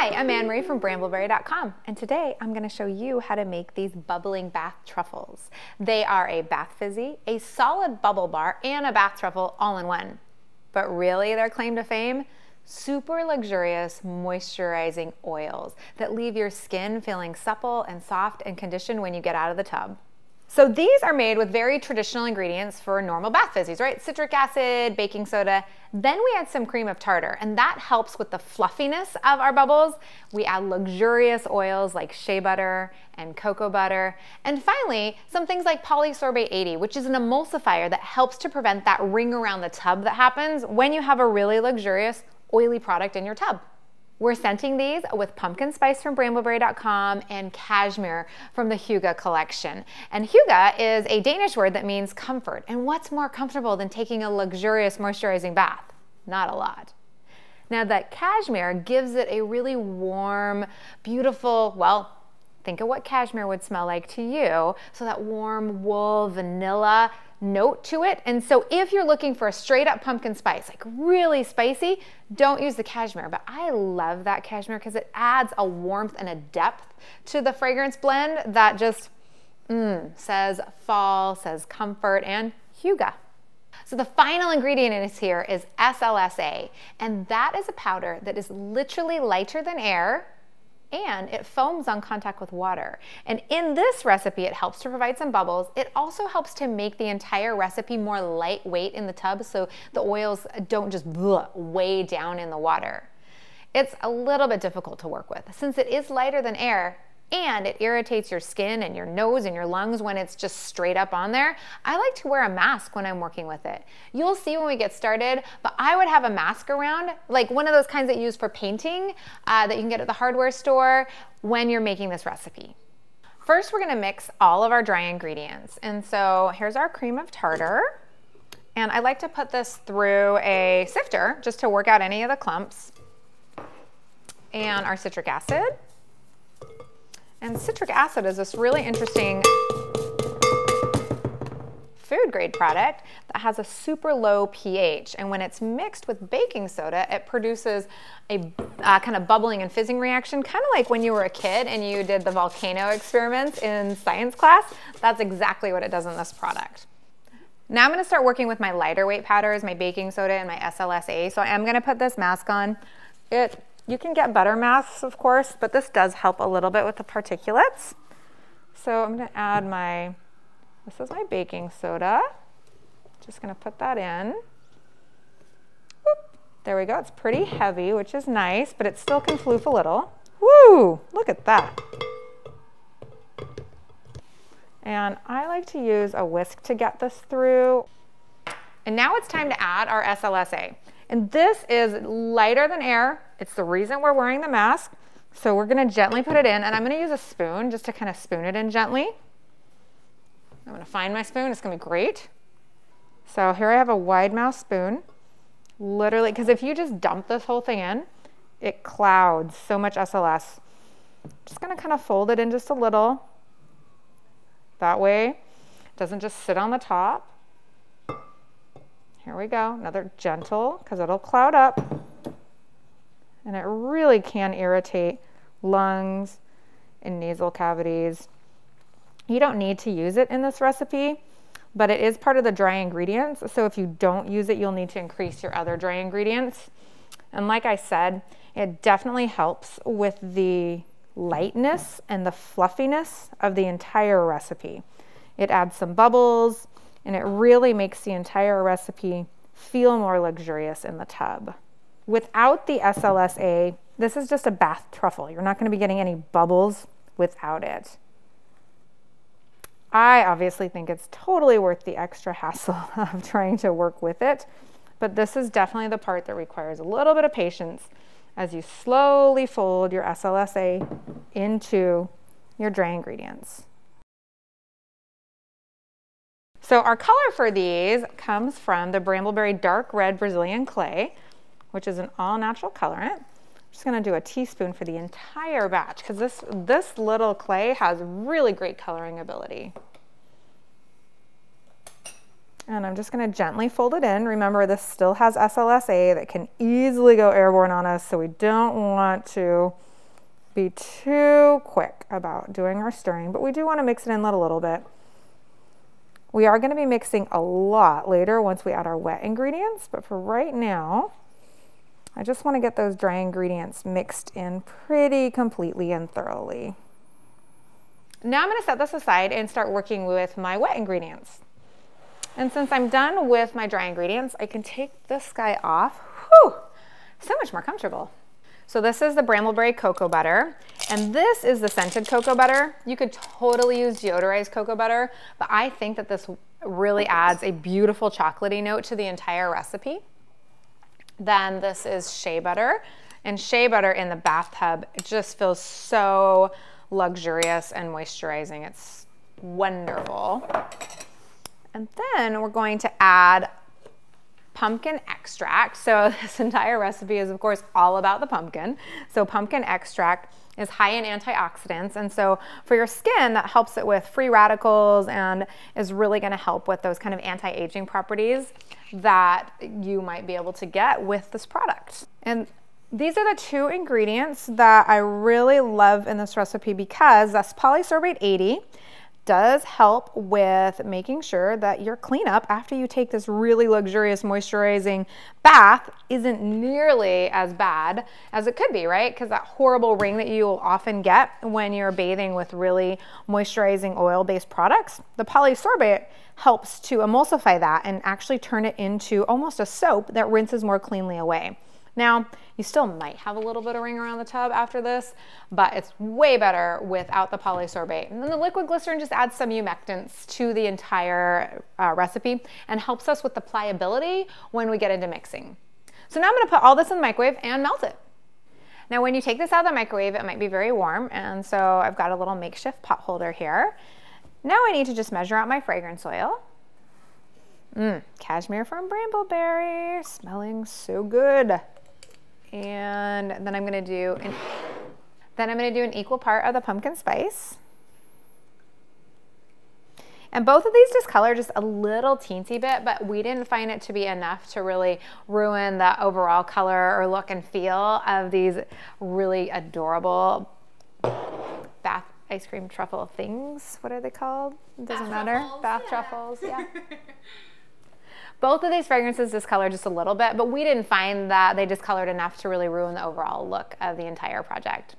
Hi, I'm Anne-Marie from BrambleBerry.com, and today I'm going to show you how to make these bubbling bath truffles. They are a bath fizzy, a solid bubble bar, and a bath truffle all in one. But really, their claim to fame? Super luxurious moisturizing oils that leave your skin feeling supple and soft and conditioned when you get out of the tub. So these are made with very traditional ingredients for normal bath fizzies, right? Citric acid, baking soda. Then we add some cream of tartar, and that helps with the fluffiness of our bubbles. We add luxurious oils like shea butter and cocoa butter. And finally, some things like polysorbate 80, which is an emulsifier that helps to prevent that ring around the tub that happens when you have a really luxurious, oily product in your tub. We're scenting these with pumpkin spice from BrambleBerry.com and cashmere from the Hygge Collection. And Hygge is a Danish word that means comfort. And what's more comfortable than taking a luxurious moisturizing bath? Not a lot. Now that cashmere gives it a really warm, beautiful, well, think of what cashmere would smell like to you. So that warm wool, vanilla note to it. And so if you're looking for a straight up pumpkin spice, like really spicy, don't use the cashmere. But I love that cashmere because it adds a warmth and a depth to the fragrance blend that just says fall, says comfort, and Hygge. So the final ingredient in this here is SLSA, and that is a powder that is literally lighter than air, and it foams on contact with water. And in this recipe, it helps to provide some bubbles. It also helps to make the entire recipe more lightweight in the tub so the oils don't just weigh down in the water. It's a little bit difficult to work with since it is lighter than air and it irritates your skin and your nose and your lungs when it's just straight up on there. I like to wear a mask when I'm working with it. You'll see when we get started, but I would have a mask around, like one of those kinds that you use for painting that you can get at the hardware store when you're making this recipe. First, we're gonna mix all of our dry ingredients. And so here's our cream of tartar. And I like to put this through a sifter just to work out any of the clumps. And our citric acid. And citric acid is this really interesting food grade product that has a super low pH. And when it's mixed with baking soda, it produces a kind of bubbling and fizzing reaction, kind of like when you were a kid and you did the volcano experiments in science class. That's exactly what it does in this product. Now I'm gonna start working with my lighter weight powders, my baking soda and my SLSA. So I'm gonna put this mask on. You can get butter masks, of course, but this does help a little bit with the particulates. So I'm gonna add this is my baking soda. Just gonna put that in. Whoop. There we go, it's pretty heavy, which is nice, but it still can floof a little. Woo, look at that. And I like to use a whisk to get this through. And now it's time to add our SLSA. And this is lighter than air. It's the reason we're wearing the mask. So we're gonna gently put it in, and I'm gonna use a spoon just to kind of spoon it in gently. I'm gonna find my spoon, it's gonna be great. So here I have a wide mouth spoon, literally, because if you just dump this whole thing in, it clouds so much SLS. Just gonna kind of fold it in just a little. That way, it doesn't just sit on the top. Here we go, another gentle, because it'll cloud up. And it really can irritate lungs and nasal cavities. You don't need to use it in this recipe, but it is part of the dry ingredients. So if you don't use it, you'll need to increase your other dry ingredients. And like I said, it definitely helps with the lightness and the fluffiness of the entire recipe. It adds some bubbles, and it really makes the entire recipe feel more luxurious in the tub. Without the SLSA, this is just a bath truffle. You're not gonna be getting any bubbles without it. I obviously think it's totally worth the extra hassle of trying to work with it, but this is definitely the part that requires a little bit of patience as you slowly fold your SLSA into your dry ingredients. So our color for these comes from the BrambleBerry Dark Red Brazilian Clay, which is an all-natural colorant. I'm just gonna do a teaspoon for the entire batch because this little clay has really great coloring ability. And I'm just gonna gently fold it in. Remember, this still has SLSA that can easily go airborne on us, so we don't want to be too quick about doing our stirring, but we do want to mix it in a little bit. We are going to be mixing a lot later once we add our wet ingredients, but for right now, I just want to get those dry ingredients mixed in pretty completely and thoroughly. Now I'm going to set this aside and start working with my wet ingredients. And since I'm done with my dry ingredients, I can take this guy off. Whew, so much more comfortable. So this is the BrambleBerry Cocoa Butter, and this is the scented cocoa butter. You could totally use deodorized cocoa butter, but I think that this really adds a beautiful chocolatey note to the entire recipe. Then this is shea butter, and shea butter in the bathtub, it just feels so luxurious and moisturizing. It's wonderful. And then we're going to add pumpkin extract. So this entire recipe is of course all about the pumpkin. So pumpkin extract is high in antioxidants, and so for your skin that helps it with free radicals and is really going to help with those kind of anti-aging properties that you might be able to get with this product. And these are the two ingredients that I really love in this recipe, because that's polysorbate 80 does help with making sure that your cleanup after you take this really luxurious moisturizing bath isn't nearly as bad as it could be, right? Because that horrible ring that you will often get when you're bathing with really moisturizing oil-based products, the polysorbate helps to emulsify that and actually turn it into almost a soap that rinses more cleanly away. Now, you still might have a little bit of ring around the tub after this, but it's way better without the polysorbate. And then the liquid glycerin just adds some humectants to the entire recipe and helps us with the pliability when we get into mixing. So now I'm gonna put all this in the microwave and melt it. Now, when you take this out of the microwave, it might be very warm, and so I've got a little makeshift pot holder here. Now I need to just measure out my fragrance oil. Cashmere from BrambleBerry, smelling so good. And then I'm gonna do an equal part of the pumpkin spice. And both of these discolor just a little teensy bit, but we didn't find it to be enough to really ruin the overall color or look and feel of these really adorable bath ice cream truffle things. What are they called? It doesn't matter. Bath truffles, yeah. Both of these fragrances discolored just a little bit, but we didn't find that they discolored enough to really ruin the overall look of the entire project.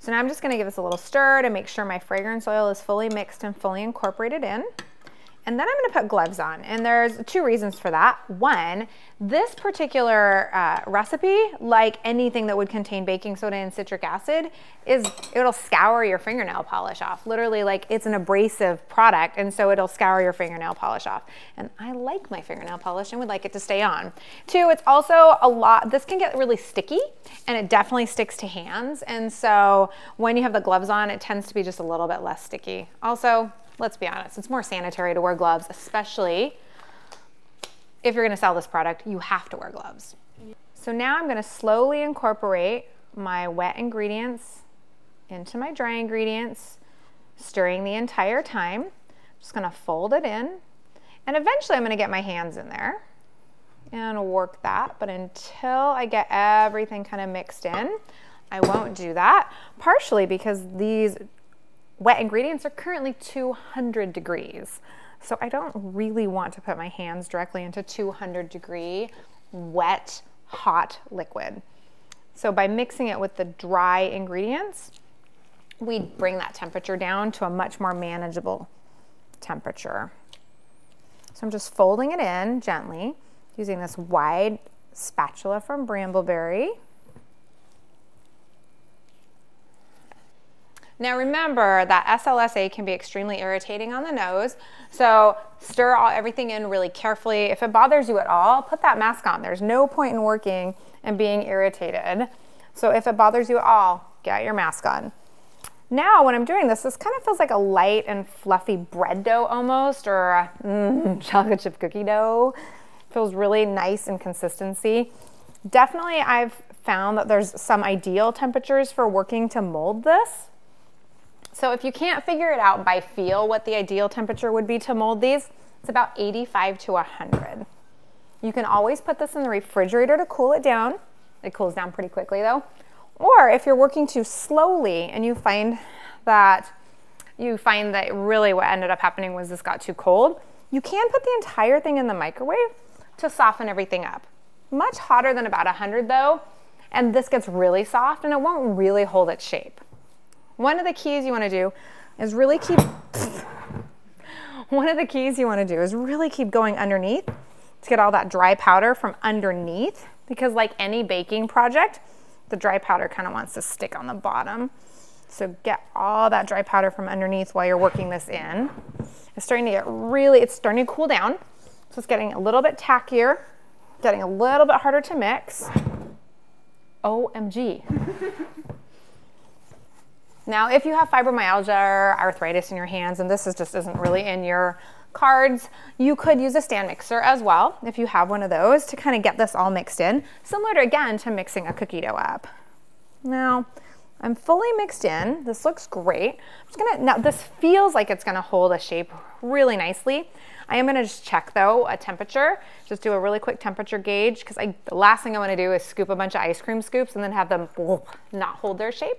So now I'm just gonna give this a little stir to make sure my fragrance oil is fully mixed and fully incorporated in. And then I'm gonna put gloves on, and there's two reasons for that. One, this particular recipe, like anything that would contain baking soda and citric acid, it'll scour your fingernail polish off. Literally, like, it's an abrasive product, and so it'll scour your fingernail polish off. And I like my fingernail polish and would like it to stay on. Two, it's also this can get really sticky, and it definitely sticks to hands. And so when you have the gloves on, it tends to be just a little bit less sticky. Also, let's be honest, it's more sanitary to wear gloves, especially if you're gonna sell this product, you have to wear gloves. So now I'm gonna slowly incorporate my wet ingredients into my dry ingredients, stirring the entire time. I'm just gonna fold it in, and eventually I'm gonna get my hands in there and work that, but until I get everything kind of mixed in, I won't do that, partially because these wet ingredients are currently 200 degrees. So I don't really want to put my hands directly into 200 degree wet, hot liquid. So by mixing it with the dry ingredients, we bring that temperature down to a much more manageable temperature. So I'm just folding it in gently using this wide spatula from BrambleBerry. Now remember that SLSA can be extremely irritating on the nose, so stir everything in really carefully. If it bothers you at all, put that mask on. There's no point in working and being irritated. So if it bothers you at all, get your mask on. Now when I'm doing this, this kind of feels like a light and fluffy bread dough almost, or a chocolate chip cookie dough. It feels really nice in consistency. Definitely I've found that there's some ideal temperatures for working to mold this. So if you can't figure it out by feel what the ideal temperature would be to mold these, it's about 85 to 100. You can always put this in the refrigerator to cool it down. It cools down pretty quickly though. Or if you're working too slowly and you find that really what ended up happening was this got too cold, you can put the entire thing in the microwave to soften everything up. Much hotter than about 100 though, and this gets really soft and it won't really hold its shape. One of the keys you want to do is really keep going underneath to get all that dry powder from underneath, because like any baking project, the dry powder kind of wants to stick on the bottom. So get all that dry powder from underneath while you're working this in. It's starting to get really, it's starting to cool down. So it's getting a little bit tackier, getting a little bit harder to mix. OMG. Now, if you have fibromyalgia or arthritis in your hands, and this is just isn't really in your cards, you could use a stand mixer as well, if you have one of those, to kind of get this all mixed in, similar to, again, to mixing a cookie dough up. Now, I'm fully mixed in. This looks great. I'm just gonna, now this feels like it's gonna hold a shape really nicely. I am gonna just check though a temperature, just do a really quick temperature gauge, because the last thing I wanna do is scoop a bunch of ice cream scoops and then have them not hold their shape.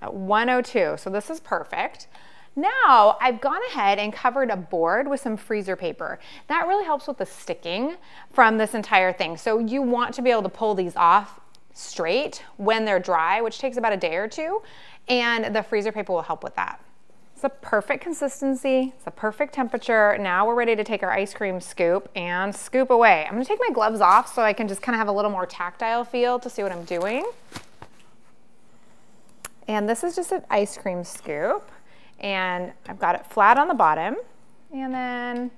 At 102, so this is perfect. Now I've gone ahead and covered a board with some freezer paper. That really helps with the sticking from this entire thing. So you want to be able to pull these off straight when they're dry, which takes about a day or two, and the freezer paper will help with that. It's a perfect consistency, it's a perfect temperature. Now we're ready to take our ice cream scoop and scoop away. I'm gonna take my gloves off so I can just kind of have a little more tactile feel to see what I'm doing. And this is just an ice cream scoop. And I've got it flat on the bottom, and then,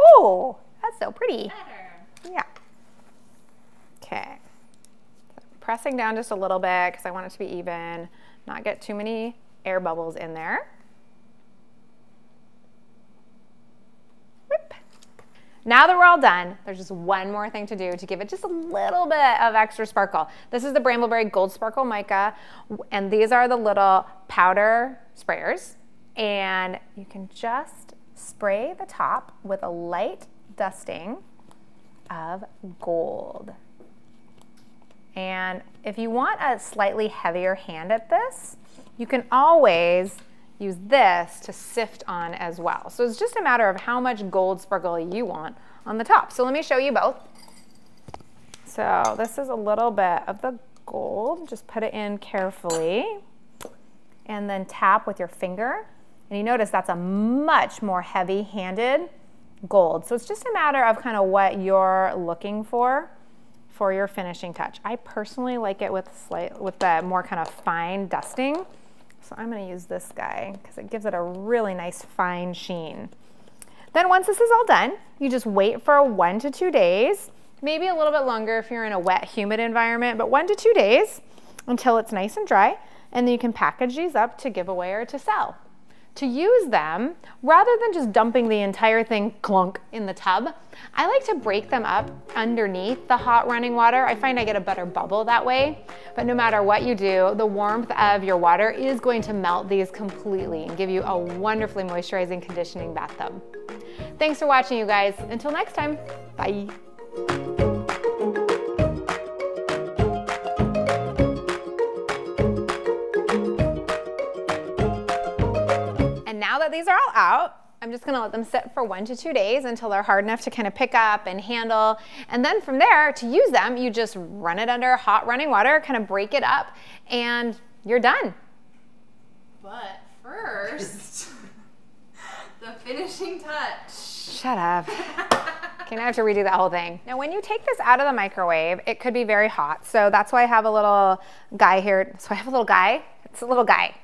oh, that's so pretty. Better. Yeah. Okay. So pressing down just a little bit because I want it to be even, not get too many air bubbles in there. Whoop. Now that we're all done, there's just one more thing to do to give it just a little bit of extra sparkle. This is the BrambleBerry Gold Sparkle Mica, and these are the little powder sprayers. And you can just spray the top with a light dusting of gold. And if you want a slightly heavier hand at this, you can always use this to sift on as well. So it's just a matter of how much gold sparkle you want on the top. So let me show you both. So this is a little bit of the gold. Just put it in carefully and then tap with your finger. And you notice that's a much more heavy-handed gold. So it's just a matter of kind of what you're looking for your finishing touch. I personally like it with the more kind of fine dusting. So I'm gonna use this guy because it gives it a really nice fine sheen. Then once this is all done, you just wait for 1 to 2 days, maybe a little bit longer if you're in a wet, humid environment, but 1 to 2 days until it's nice and dry, and then you can package these up to give away or to sell. To use them, rather than just dumping the entire thing clunk in the tub, I like to break them up underneath the hot running water. I find I get a better bubble that way, but no matter what you do, the warmth of your water is going to melt these completely and give you a wonderfully moisturizing conditioning bath tub. Thanks for watching, you guys. Until next time, bye. These are all out. I'm just gonna let them sit for 1 to 2 days until they're hard enough to kind of pick up and handle. And then from there, to use them, you just run it under hot running water, kind of break it up, and you're done. But first, the finishing touch. Shut up. Okay, now I have to redo that whole thing. Now when you take this out of the microwave, it could be very hot. So that's why I have a little guy here. It's a little guy.